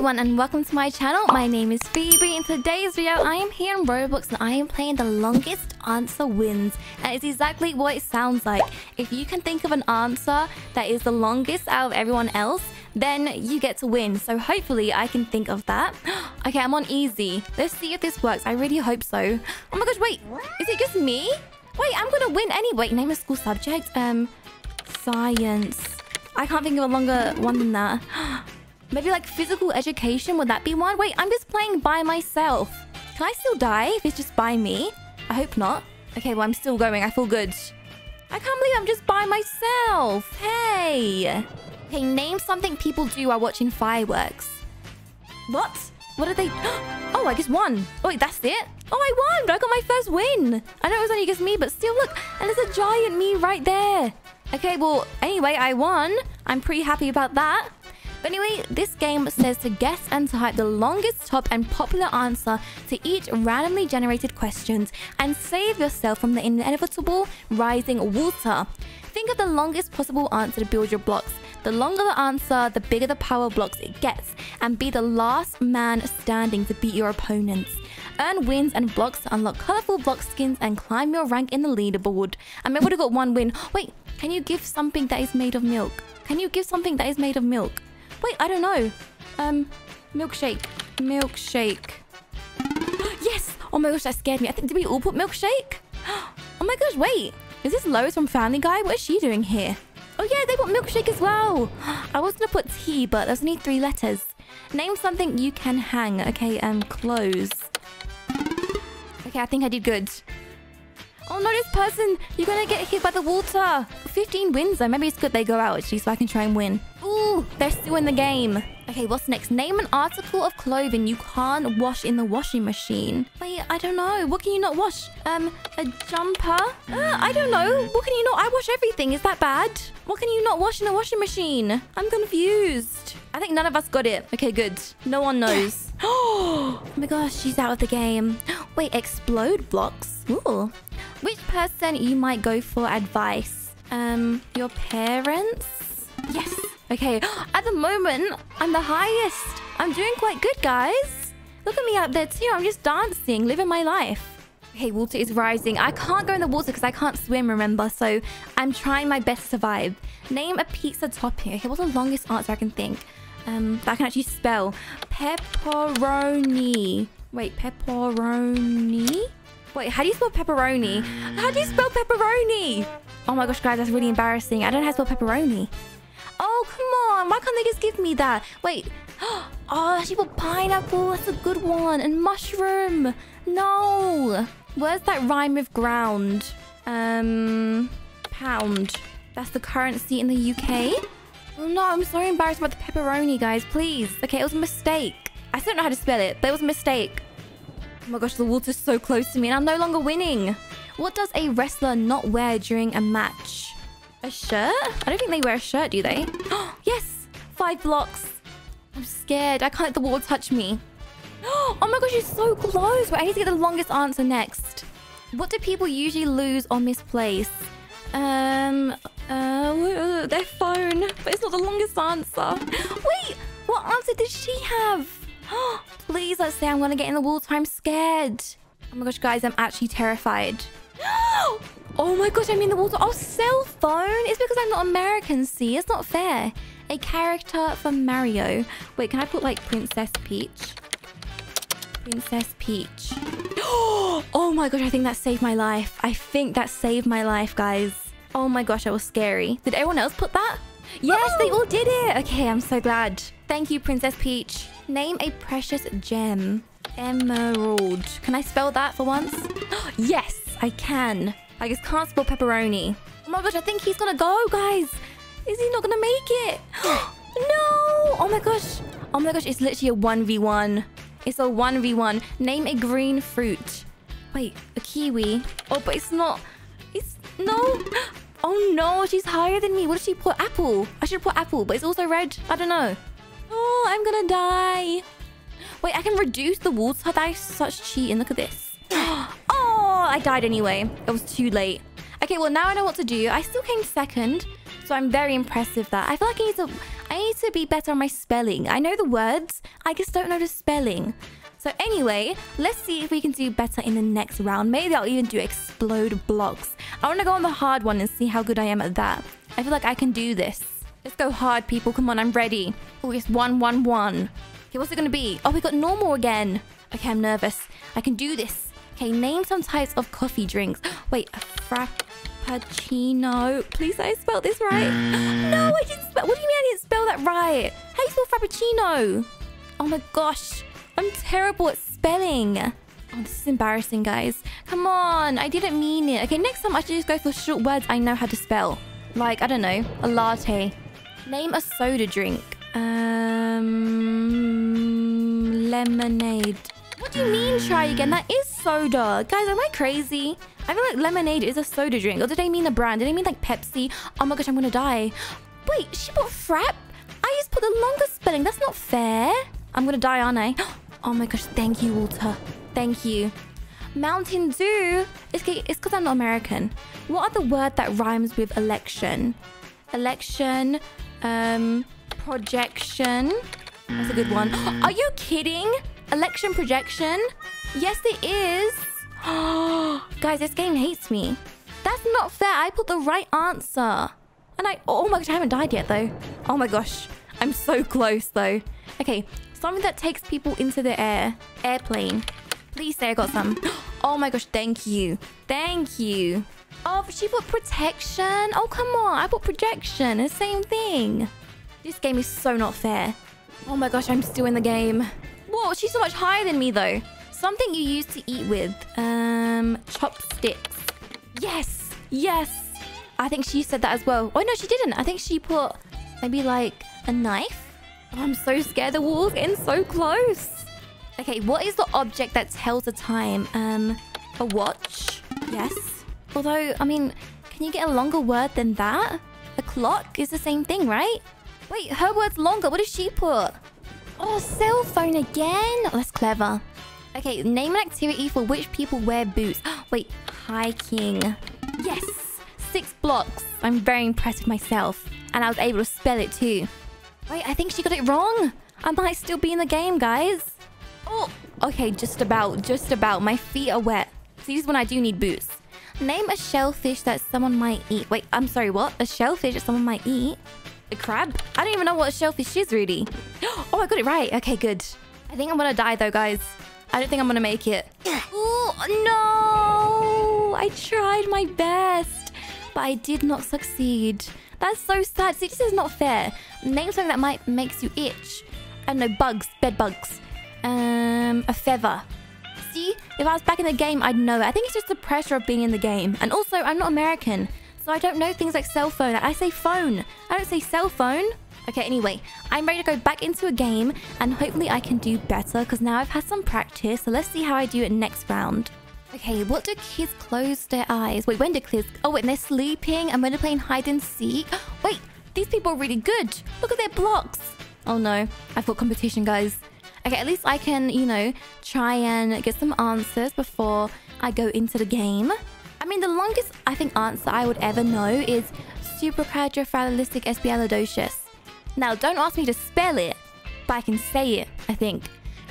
everyone and welcome to my channel. My name is Phoebe. In today's video I am here in Roblox and I am playing the longest answer wins. That is exactly what it sounds like. If you can think of an answer that is the longest out of everyone else, then you get to win. So hopefully I can think of that. Okay, I'm on easy. Let's see if this works. I really hope so. Oh my gosh, wait. Is it just me? Wait, I'm gonna win anyway. Name a school subject. Science. I can't think of a longer one than that. Maybe like physical education, would that be one? Wait, I'm just playing by myself. Can I still die if it's just by me? I hope not. Okay, well, I'm still going. I feel good. I can't believe I'm just by myself. Hey. Okay, name something people do while watching fireworks. What? What are they? Oh, I just won. Oh, wait, that's it? Oh, I won. I got my first win. I know it was only just me, but still, look. And there's a giant me right there. Okay, well, anyway, I won. I'm pretty happy about that. But anyway, this game says to guess and type the longest, top and popular answer to each randomly generated questions and save yourself from the inevitable rising water. Think of the longest possible answer to build your blocks. The longer the answer, the bigger the power blocks it gets, and be the last man standing to beat your opponents. Earn wins and blocks to unlock colorful block skins and climb your rank in the leaderboard. I mean, I would have got one win. Wait, can you give something that is made of milk? Can you give something that is made of milk? Wait, I don't know. Milkshake. Milkshake. Yes! Oh my gosh, that scared me. I think, did we all put milkshake? Oh my gosh, wait. Is this Lois from Family Guy? What is she doing here? Oh yeah, they put milkshake as well. I was going to put tea, but there's only 3 letters. Name something you can hang. Okay, clothes. Okay, I think I did good. Oh no, this person. You're going to get hit by the water. 15 wins though. Maybe it's good they go out actually so I can try and win. Ooh, they're still in the game. Okay, what's next? Name an article of clothing you can't wash in the washing machine. Wait, I don't know. What can you not wash? A jumper? I don't know. What can you not? I wash everything. Is that bad? What can you not wash in a washing machine? I'm confused. I think none of us got it. Okay, good. No one knows. Oh my gosh, she's out of the game. Wait, explode blocks? Ooh. Which person you might go for advice? Your parents? Yes. Okay, at the moment, I'm the highest. I'm doing quite good, guys. Look at me up there too. I'm just dancing, living my life. Okay, water is rising. I can't go in the water because I can't swim, remember? So I'm trying my best to survive. Name a pizza topping. Okay, what's the longest answer I can think? That I can actually spell. Pepperoni. Wait, pepperoni? Wait, how do you spell pepperoni? How do you spell pepperoni? Oh my gosh, guys, that's really embarrassing. I don't know how to spell pepperoni. Oh, come on. Why can't they just give me that? Wait. Oh, she put pineapple. That's a good one. And mushroom. No. Where's that rhyme with ground? Pound. That's the currency in the UK. Oh, no. I'm so embarrassed about the pepperoni, guys. Please. Okay, it was a mistake. I still don't know how to spell it, but it was a mistake. Oh my gosh, the water's so close to me and I'm no longer winning. What does a wrestler not wear during a match? A shirt? I don't think they wear a shirt, do they? Yes! 5 blocks. I'm scared. I can't let the water touch me. Oh my gosh, she's so close. Wait, I need to get the longest answer next. What do people usually lose or misplace? Their phone. But it's not the longest answer. Wait! What answer did she have? Please, let's say I'm going to get in the water. I'm scared. Oh my gosh, guys, I'm actually terrified. Oh my gosh, I'm in the water. Oh, cell phone? It's because I'm not American, see? It's not fair. A character from Mario. Wait, can I put like Princess Peach? Princess Peach. Oh my gosh, I think that saved my life. I think that saved my life, guys. Oh my gosh, that was scary. Did everyone else put that? Yes, they all did it. Okay, I'm so glad. Thank you, Princess Peach. Name a precious gem. Emerald. Can I spell that for once? Yes, I can. I just can't spell pepperoni. Oh my gosh, I think he's gonna go, guys. Is he not gonna make it? No! Oh my gosh. Oh my gosh, it's literally a 1v1. It's a 1v1. Name a green fruit. Wait, a kiwi. Oh, but it's not. It's... No. Oh no, she's higher than me. What did she put? Apple. I should put apple, but it's also red. I don't know. Oh, I'm gonna die. Wait, I can reduce the water. That is such cheating. Look at this. Oh, I died anyway. It was too late. Okay, well, now I know what to do. I still came second, so I'm very impressed with that. I feel like I need to... I need to be better on my spelling. I know the words, I just don't know the spelling. So anyway, let's see if we can do better in the next round. Maybe I'll even do explode blocks. I want to go on the hard one and see how good I am at that. I feel like I can do this. Let's go hard, people. Come on, I'm ready. Oh, it's 1, 1, 1. Okay, what's it going to be? Oh, we got normal again. Okay, I'm nervous. I can do this. Okay, name some types of coffee drinks. Wait, a frappuccino. Please, I spelled this right. No, I didn't spell. What do you mean I didn't spell that right? How do you spell frappuccino? Oh my gosh. I'm terrible at spelling. Oh, this is embarrassing, guys. Come on, I didn't mean it. Okay, next time I should just go for short words I know how to spell. Like, I don't know, a latte. Name a soda drink. Lemonade. What do you mean, try again? That is soda. Guys, am I crazy? I feel like lemonade is a soda drink. Or did I mean the brand? Did I mean like Pepsi? Oh my gosh, I'm gonna die. Wait, she bought frap? I just put the longest spelling. That's not fair. I'm gonna die, aren't I? Oh my gosh, thank you, Walter. Thank you. Mountain Dew? It's because I'm not American. What other word that rhymes with election? Election, projection. That's a good one. Are you kidding? Election projection? Yes, it is. Oh, guys, this game hates me. That's not fair. I put the right answer. And oh my gosh, I haven't died yet, though. Oh my gosh, I'm so close, though. Okay, something that takes people into the air. Airplane. Please say I got some. Oh my gosh, thank you. Thank you. Oh, she put protection. Oh, come on. I put projection. The same thing. This game is so not fair. Oh my gosh, I'm still in the game. Whoa, she's so much higher than me, though. Something you use to eat with. Chopsticks. Yes. Yes. I think she said that as well. Oh, no, she didn't. I think she put maybe like a knife. Oh, I'm so scared. The wall's getting so close. Okay, what is the object that tells the time? A watch? Yes. Although, I mean, can you get a longer word than that? A clock is the same thing, right? Wait, her word's longer. What did she put? Oh, cell phone again? Oh, that's clever. Okay, name an activity for which people wear boots. Wait, hiking. Yes, 6 blocks. I'm very impressed with myself. And I was able to spell it too. Wait, I think she got it wrong. I might still be in the game, guys. Oh, okay, just about. My feet are wet. See, this is when I do need boots. Name a shellfish that someone might eat. Wait, I'm sorry, what? A shellfish that someone might eat? A crab? I don't even know what a shellfish is, really. Oh, I got it right. Okay, good. I think I'm gonna die, though, guys. I don't think I'm gonna make it. Oh, no! I tried my best, but I did not succeed. That's so sad. See, this is not fair. Name something that might makes you itch. I don't know, bugs, bed bugs. A feather. See, if I was back in the game, I'd know it. I think it's just the pressure of being in the game. And also, I'm not American, so I don't know things like cell phone. I say phone. I don't say cell phone. Okay, anyway, I'm ready to go back into a game, and hopefully I can do better, because now I've had some practice, so let's see how I do it next round. Okay, what do kids close their eyes? Wait, when do kids... Oh, wait, and they're sleeping, and when they're playing hide-and-seek. Wait, these people are really good. Look at their blocks. Oh, no. I've got competition, guys. Okay, at least I can, you know, try and get some answers before I go into the game. I mean, the longest, I think, answer I would ever know is supercalifragilisticexpialidocious. Now, don't ask me to spell it, but I can say it, I think.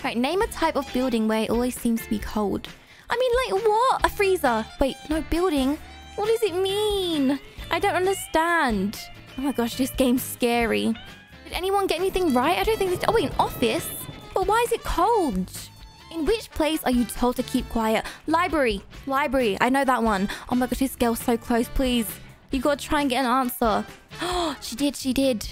Right, name a type of building where it always seems to be cold. I mean, like what? A freezer. Wait, no, building? What does it mean? I don't understand. Oh my gosh, this game's scary. Did anyone get anything right? I don't think... Oh, wait, an office? But why is it cold? In which place are you told to keep quiet? Library. Library. I know that one. Oh my gosh, this girl's so close, please. You gotta try and get an answer. Oh, she did, she did.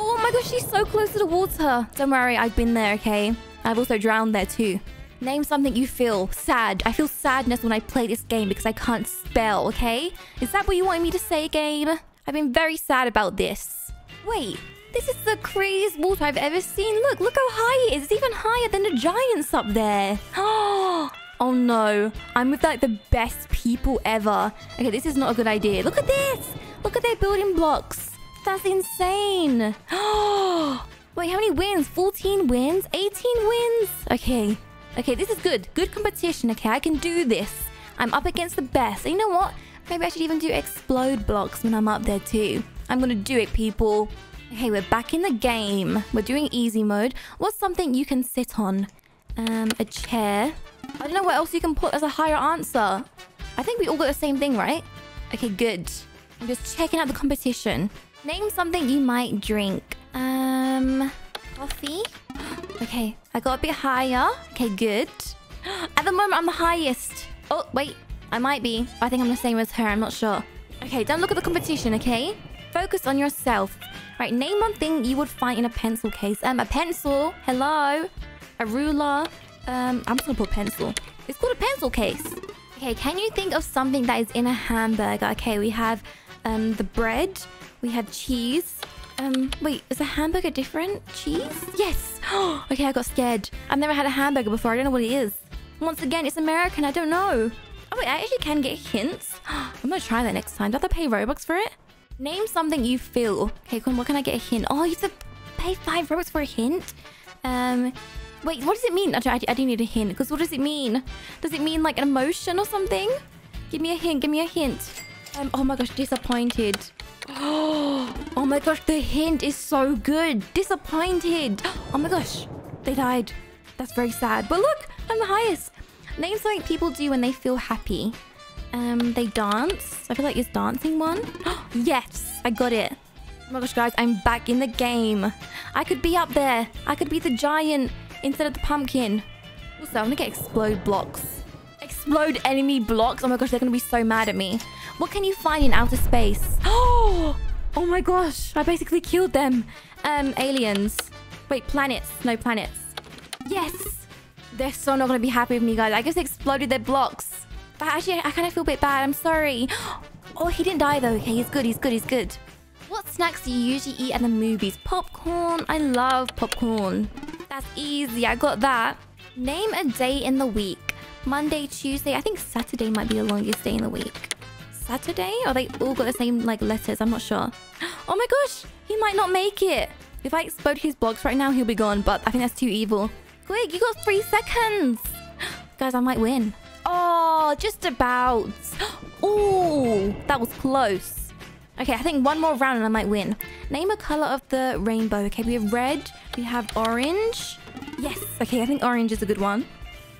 Oh my gosh, she's so close to the water. Don't worry, I've been there, okay? I've also drowned there too. Name something you feel. Sad. I feel sadness when I play this game because I can't spell, okay? Is that what you wanted me to say, game? I've been very sad about this. Wait, this is the craziest water I've ever seen. Look how high it is. It's even higher than the giants up there. Oh no, I'm with like the best people ever. Okay, this is not a good idea. Look at this. Look at their building blocks. That's insane. Wait, how many wins? 14 wins? 18 wins? Okay. Okay, this is good. Good competition, okay? I can do this. I'm up against the best. And you know what? Maybe I should even do explode blocks when I'm up there too. I'm gonna do it, people. Okay, we're back in the game. We're doing easy mode. What's something you can sit on? A chair. I don't know what else you can put as a higher answer. I think we all got the same thing, right? Okay, good. I'm just checking out the competition. Name something you might drink. Coffee. Okay, I got a bit higher. Okay, good. At the moment, I'm the highest. Oh, wait. I might be. I think I'm the same as her. I'm not sure. Okay, don't look at the competition, okay? Focus on yourself. Right, name one thing you would find in a pencil case. A pencil. Hello. A ruler. I'm just gonna put pencil. It's called a pencil case. Okay, can you think of something that is in a hamburger? Okay, we have the bread. We have cheese. Wait, is a hamburger different? Cheese? Yes! Okay, I got scared. I've never had a hamburger before. I don't know what it is. Once again, it's American. I don't know. Oh, wait, I actually can get hints. I'm gonna try that next time. Do I have to pay Robux for it? Name something you feel. Okay, what can I get a hint? Oh, you have to pay 5 Robux for a hint? Wait, what does it mean? I do need a hint, because what does it mean? Does it mean like an emotion or something? Give me a hint, give me a hint. Oh my gosh, disappointed. Oh my gosh, the hint is so good. Disappointed. Oh my gosh, they died. That's very sad. But look, I'm the highest. Name something people do when they feel happy. They dance. I feel like it's dancing one. Yes, I got it. Oh my gosh, guys, I'm back in the game. I could be up there. I could be the giant instead of the pumpkin. Also, I'm gonna get explode blocks. Explode enemy blocks. Oh my gosh, they're gonna be so mad at me. What can you find in outer space? Oh my gosh, I basically killed them. Aliens. Wait, planets. No, planets. Yes. They're so not gonna be happy with me, guys. I just exploded their blocks. But actually, I kind of feel a bit bad. I'm sorry. Oh, he didn't die though. Okay, he's good. He's good. He's good. What snacks do you usually eat at the movies? Popcorn. I love popcorn. That's easy. I got that. Name a day in the week. Monday, Tuesday. I think Saturday might be the longest day in the week. Saturday? Or they all got the same like letters. I'm not sure. Oh my gosh. He might not make it. If I explode his blocks right now, he'll be gone. But I think that's too evil. Quick, you got 3 seconds. Guys, I might win. Oh, just about. Oh, that was close. Okay, I think one more round and I might win. Name a color of the rainbow. Okay, we have red. We have orange. Yes. Okay, I think orange is a good one.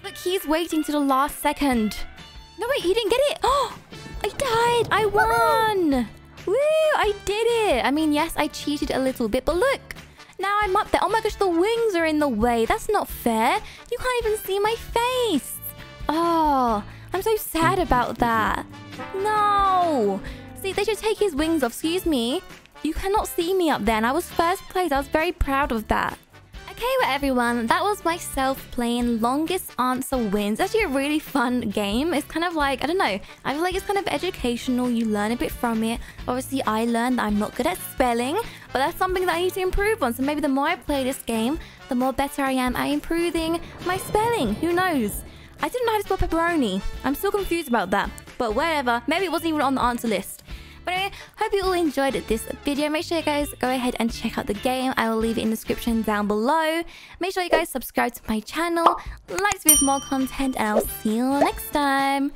Look, he's waiting to the last second. No, wait, he didn't get it. Oh, I died. I won. Woo, I did it. I mean, yes, I cheated a little bit, but look. Now I'm up there. Oh my gosh, the wings are in the way. That's not fair. You can't even see my face. Oh, I'm so sad about that. No. See, they should take his wings off. Excuse me. You cannot see me up there. And I was first place. I was very proud of that. Okay, well, everyone. That was myself playing Longest Answer Wins. It's actually a really fun game. It's kind of like, I don't know. I feel like it's kind of educational. You learn a bit from it. Obviously, I learned that I'm not good at spelling. But that's something that I need to improve on. So maybe the more I play this game, the more better I am at improving my spelling. Who knows? I didn't know how to spell pepperoni. I'm still confused about that. But whatever. Maybe it wasn't even on the answer list. But anyway, hope you all enjoyed this video. Make sure you guys go ahead and check out the game. I will leave it in the description down below. Make sure you guys subscribe to my channel. Like to be with more content. And I'll see you all next time.